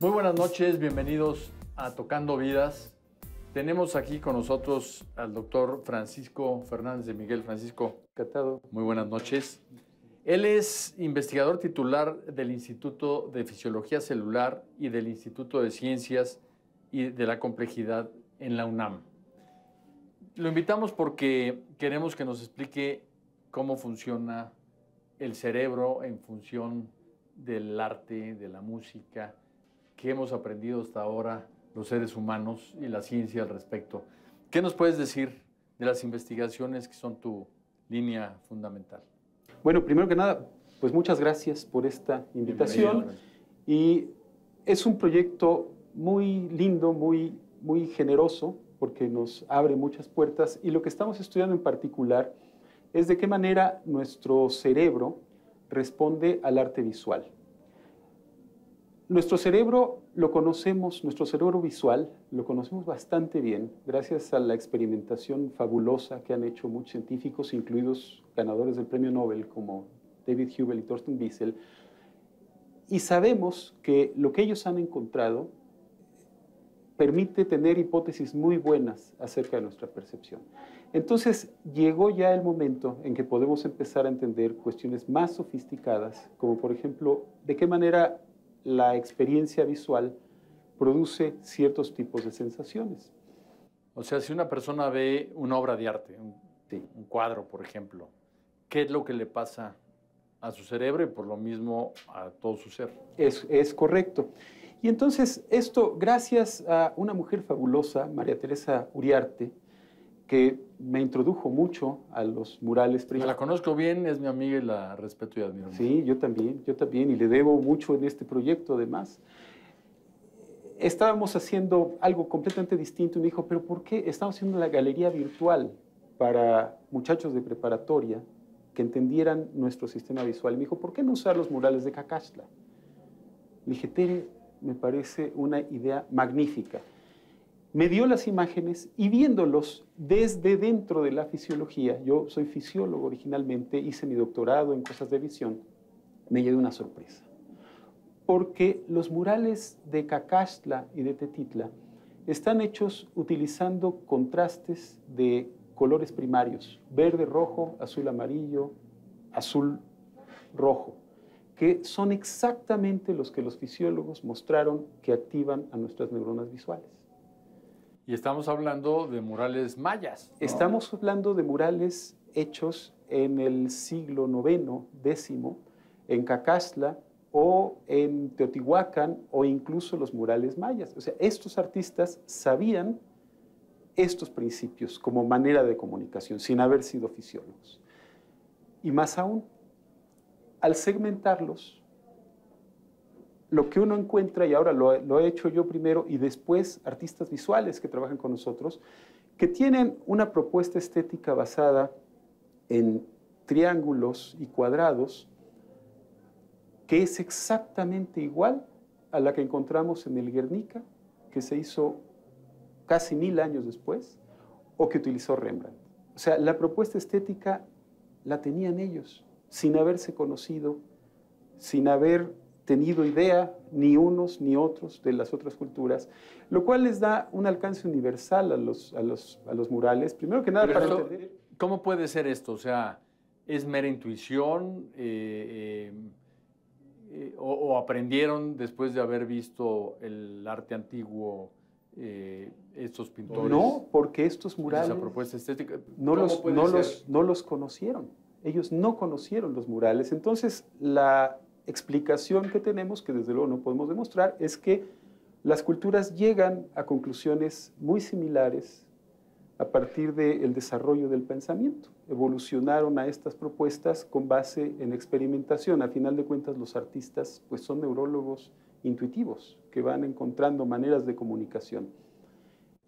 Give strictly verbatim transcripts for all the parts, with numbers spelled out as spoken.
Muy buenas noches, bienvenidos a Tocando Vidas. Tenemos aquí con nosotros al doctor Francisco Fernández de Miguel. Francisco, encantado. Muy buenas noches. Él es investigador titular del Instituto de Fisiología Celular y del Instituto de Ciencias y de la Complejidad en la UNAM. Lo invitamos porque queremos que nos explique cómo funciona el cerebro en función del arte, de la música, qué hemos aprendido hasta ahora los seres humanos y la ciencia al respecto. ¿Qué nos puedes decir de las investigaciones que son tu línea fundamental? Bueno, primero que nada, pues muchas gracias por esta invitación. Y es un proyecto muy lindo, muy, muy generoso, porque nos abre muchas puertas. Y lo que estamos estudiando en particular es de qué manera nuestro cerebro responde al arte visual. Nuestro cerebro lo conocemos, nuestro cerebro visual lo conocemos bastante bien, gracias a la experimentación fabulosa que han hecho muchos científicos, incluidos ganadores del premio Nobel como David Hubel y Thorsten Wiesel. Y sabemos que lo que ellos han encontrado permite tener hipótesis muy buenas acerca de nuestra percepción. Entonces, llegó ya el momento en que podemos empezar a entender cuestiones más sofisticadas, como por ejemplo, de qué manera la experiencia visual produce ciertos tipos de sensaciones. O sea, si una persona ve una obra de arte, un, sí. un cuadro, por ejemplo, ¿qué es lo que le pasa a su cerebro y por lo mismo a todo su ser? Es, es correcto. Y entonces esto, gracias a una mujer fabulosa, María Teresa Uriarte, que me introdujo mucho a los murales. Me la conozco bien, es mi amiga y la respeto y admiro. Sí, yo también, yo también, y le debo mucho en este proyecto, además. Estábamos haciendo algo completamente distinto y me dijo, pero ¿por qué estamos haciendo la galería virtual para muchachos de preparatoria que entendieran nuestro sistema visual? Y me dijo, ¿por qué no usar los murales de Cacaxtla? Le dije, Tere, me parece una idea magnífica. Me dio las imágenes y viéndolos desde dentro de la fisiología, yo soy fisiólogo originalmente, hice mi doctorado en cosas de visión, me llevé una sorpresa. Porque los murales de Cacaxtla y de Tetitla están hechos utilizando contrastes de colores primarios, verde, rojo, azul, amarillo, azul, rojo, que son exactamente los que los fisiólogos mostraron que activan a nuestras neuronas visuales. Y estamos hablando de murales mayas, ¿no? Estamos hablando de murales hechos en el siglo noveno, décimo, en Cacaxtla o en Teotihuacán o incluso los murales mayas. O sea, estos artistas sabían estos principios como manera de comunicación sin haber sido fisiólogos. Y más aún, al segmentarlos, lo que uno encuentra, y ahora lo, lo he hecho yo primero, y después artistas visuales que trabajan con nosotros, que tienen una propuesta estética basada en triángulos y cuadrados, que es exactamente igual a la que encontramos en el Guernica, que se hizo casi mil años después, o que utilizó Rembrandt. O sea, la propuesta estética la tenían ellos, sin haberse conocido, sin haber tenido idea ni unos ni otros de las otras culturas, lo cual les da un alcance universal a los, a los, a los murales. Primero que nada, pero para esto, entender... ¿Cómo puede ser esto? O sea, ¿es mera intuición eh, eh, eh, o, o aprendieron después de haber visto el arte antiguo eh, estos pintores? No, porque estos murales... Esa propuesta estética, no los, no los, no los conocieron. Ellos no conocieron los murales. Entonces, la... explicación que tenemos, que desde luego no podemos demostrar, es que las culturas llegan a conclusiones muy similares a partir del desarrollo del pensamiento. Evolucionaron a estas propuestas con base en experimentación. A final de cuentas, los artistas pues, son neurólogos intuitivos que van encontrando maneras de comunicación.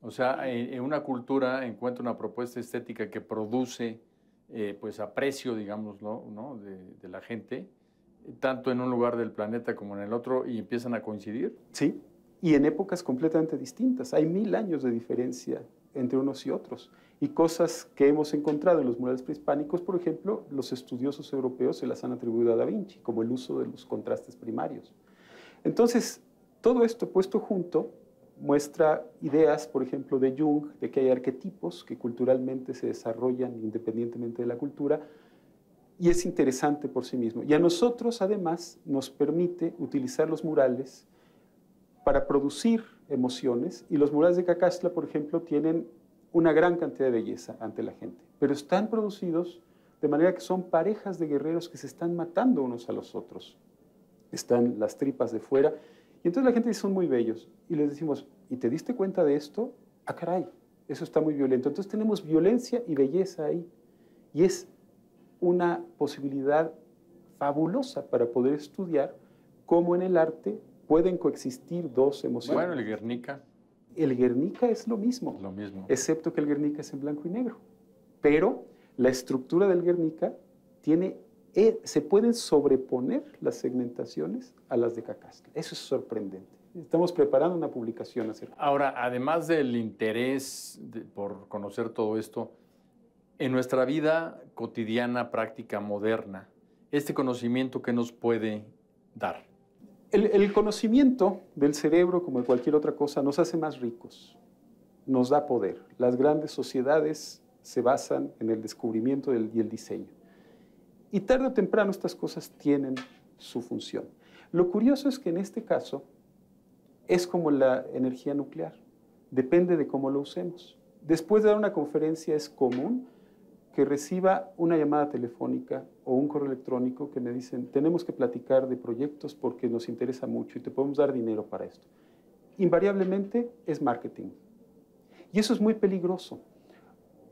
O sea, en una cultura encuentra una propuesta estética que produce eh, pues, aprecio, digámoslo, ¿no? de, de la gente, tanto en un lugar del planeta como en el otro, y empiezan a coincidir. Sí, y en épocas completamente distintas. Hay mil años de diferencia entre unos y otros. Y cosas que hemos encontrado en los murales prehispánicos, por ejemplo, los estudiosos europeos se las han atribuido a Da Vinci, como el uso de los contrastes primarios. Entonces, Todo esto puesto junto muestra ideas, por ejemplo, de Jung, de que hay arquetipos que culturalmente se desarrollan independientemente de la cultura, y es interesante por sí mismo. Y a nosotros, además, nos permite utilizar los murales para producir emociones, y los murales de Cacaxtla, por ejemplo, tienen una gran cantidad de belleza ante la gente, pero están producidos de manera que son parejas de guerreros que se están matando unos a los otros. Están las tripas de fuera, y entonces la gente dice, son muy bellos. Y les decimos, ¿y te diste cuenta de esto? ¡Ah, caray! Eso está muy violento. Entonces tenemos violencia y belleza ahí. Y es una posibilidad fabulosa para poder estudiar cómo en el arte pueden coexistir dos emociones. Bueno, el Guernica. El Guernica es lo mismo. Lo mismo. Excepto que el Guernica es en blanco y negro. Pero la estructura del Guernica tiene... se pueden sobreponer las segmentaciones a las de Cacaxtla. Eso es sorprendente. Estamos preparando una publicación acerca. Ahora, además del interés de, por conocer todo esto, en nuestra vida cotidiana, práctica, moderna, ¿este conocimiento qué nos puede dar? El, el conocimiento del cerebro, como de cualquier otra cosa, nos hace más ricos, nos da poder. Las grandes sociedades se basan en el descubrimiento del, y el diseño. Y tarde o temprano estas cosas tienen su función. Lo curioso es que en este caso es como la energía nuclear. Depende de cómo lo usemos. Después de dar una conferencia es común que reciba una llamada telefónica o un correo electrónico que me dicen, tenemos que platicar de proyectos porque nos interesa mucho y te podemos dar dinero para esto. Invariablemente es marketing. Y eso es muy peligroso.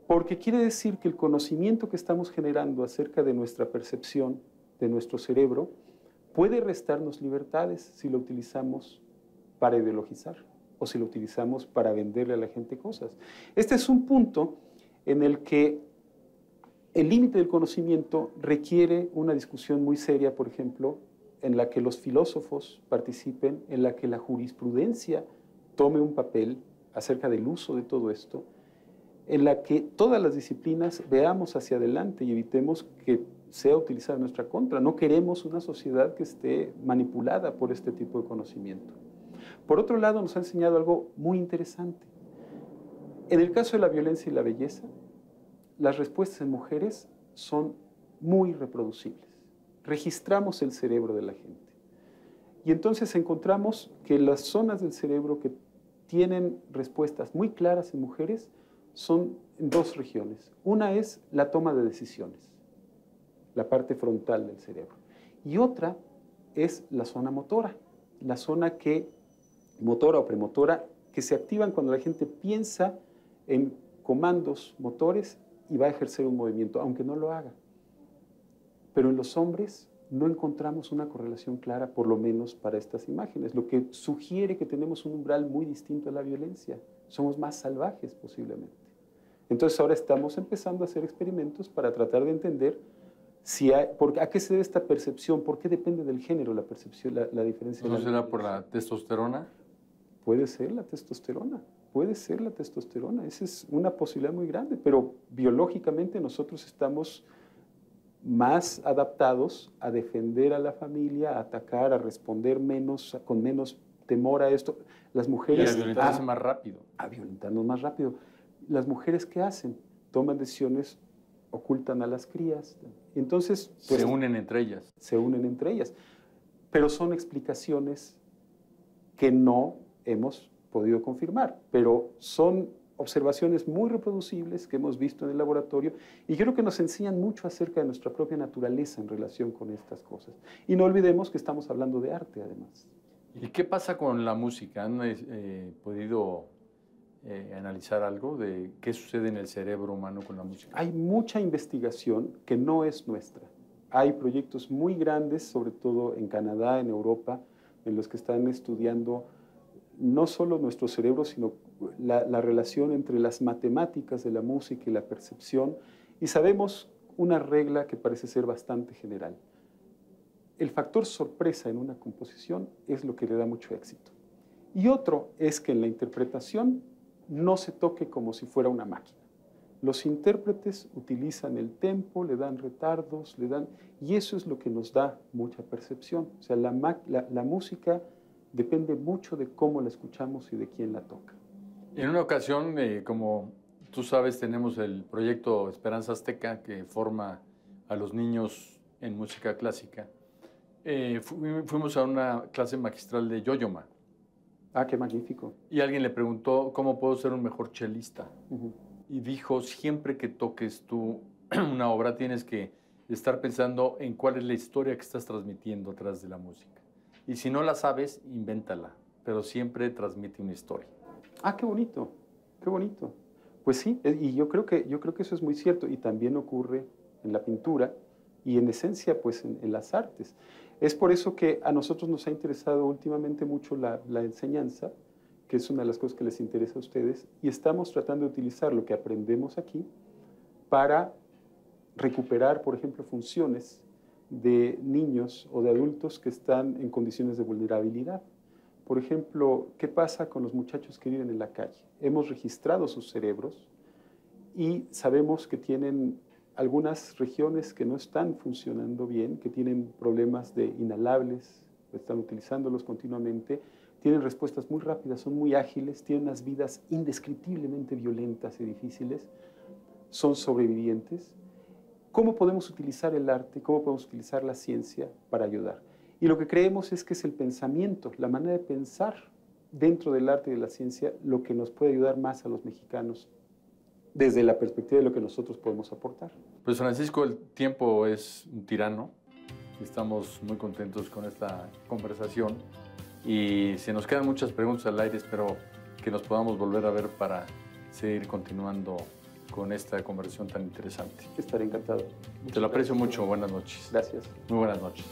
Porque quiere decir que el conocimiento que estamos generando acerca de nuestra percepción, de nuestro cerebro, puede restarnos libertades si lo utilizamos para ideologizar o si lo utilizamos para venderle a la gente cosas. Este es un punto en el que el límite del conocimiento requiere una discusión muy seria, por ejemplo, en la que los filósofos participen, en la que la jurisprudencia tome un papel acerca del uso de todo esto, en la que todas las disciplinas veamos hacia adelante y evitemos que sea utilizada en nuestra contra. No queremos una sociedad que esté manipulada por este tipo de conocimiento. Por otro lado, nos ha enseñado algo muy interesante. En el caso de la violencia y la belleza, las respuestas en mujeres son muy reproducibles. Registramos el cerebro de la gente. Y entonces encontramos que las zonas del cerebro que tienen respuestas muy claras en mujeres son dos regiones. Una es la toma de decisiones, la parte frontal del cerebro. Y otra es la zona motora, la zona que, motora o premotora, que se activan cuando la gente piensa en comandos motores y va a ejercer un movimiento, aunque no lo haga. Pero en los hombres no encontramos una correlación clara, por lo menos para estas imágenes, lo que sugiere que tenemos un umbral muy distinto a la violencia. Somos más salvajes posiblemente. Entonces ahora estamos empezando a hacer experimentos para tratar de entender si hay, por, a qué se debe esta percepción, por qué depende del género la percepción, la, la diferencia. ¿No será por la testosterona? Puede ser la testosterona, puede ser la testosterona. Esa es una posibilidad muy grande, pero biológicamente nosotros estamos más adaptados a defender a la familia, a atacar, a responder menos, con menos temor a esto. Las mujeres... Y a violentarse más rápido. A violentarnos más rápido. Las mujeres, ¿qué hacen? Toman decisiones, ocultan a las crías. Entonces... Pues, se unen entre ellas. Se unen entre ellas. Pero son explicaciones que no hemos podido confirmar, pero son... observaciones muy reproducibles que hemos visto en el laboratorio y creo que nos enseñan mucho acerca de nuestra propia naturaleza en relación con estas cosas. Y no olvidemos que estamos hablando de arte, además. ¿Y qué pasa con la música? ¿Han eh, podido eh, analizar algo de qué sucede en el cerebro humano con la música? Hay mucha investigación que no es nuestra. Hay proyectos muy grandes, sobre todo en Canadá, en Europa, en los que están estudiando no solo nuestro cerebro, sino la, la relación entre las matemáticas de la música y la percepción. Y sabemos una regla que parece ser bastante general. El factor sorpresa en una composición es lo que le da mucho éxito. Y otro es que en la interpretación no se toque como si fuera una máquina. Los intérpretes utilizan el tempo, le dan retardos, le dan... Y eso es lo que nos da mucha percepción. O sea, la, la, la música... depende mucho de cómo la escuchamos y de quién la toca. En una ocasión, eh, como tú sabes, tenemos el proyecto Esperanza Azteca, que forma a los niños en música clásica. Eh, fu fuimos a una clase magistral de Yoyoma. Ah, qué magnífico. Y alguien le preguntó, ¿cómo puedo ser un mejor chelista? Uh-huh. Y dijo, siempre que toques tú una obra, tienes que estar pensando en cuál es la historia que estás transmitiendo atrás de la música. Y si no la sabes, invéntala, pero siempre transmite una historia. Ah, qué bonito, qué bonito. Pues sí, y yo creo que, yo creo que eso es muy cierto, y también ocurre en la pintura y en esencia, pues, en, en las artes. Es por eso que a nosotros nos ha interesado últimamente mucho la, la enseñanza, que es una de las cosas que les interesa a ustedes, y estamos tratando de utilizar lo que aprendemos aquí para recuperar, por ejemplo, funciones de niños o de adultos que están en condiciones de vulnerabilidad. Por ejemplo, ¿qué pasa con los muchachos que viven en la calle? Hemos registrado sus cerebros y sabemos que tienen algunas regiones que no están funcionando bien, que tienen problemas de inhalables, están utilizándolos continuamente, tienen respuestas muy rápidas, son muy ágiles, tienen unas vidas indescriptiblemente violentas y difíciles, son sobrevivientes. ¿Cómo podemos utilizar el arte? ¿Cómo podemos utilizar la ciencia para ayudar? Y lo que creemos es que es el pensamiento, la manera de pensar dentro del arte y de la ciencia, lo que nos puede ayudar más a los mexicanos desde la perspectiva de lo que nosotros podemos aportar. Pues, Francisco, el tiempo es un tirano. Estamos muy contentos con esta conversación y se nos quedan muchas preguntas al aire. Espero que nos podamos volver a ver para seguir continuando con esta conversación tan interesante. Estaré encantado. Te lo aprecio mucho. Buenas noches. Gracias. Muy buenas noches.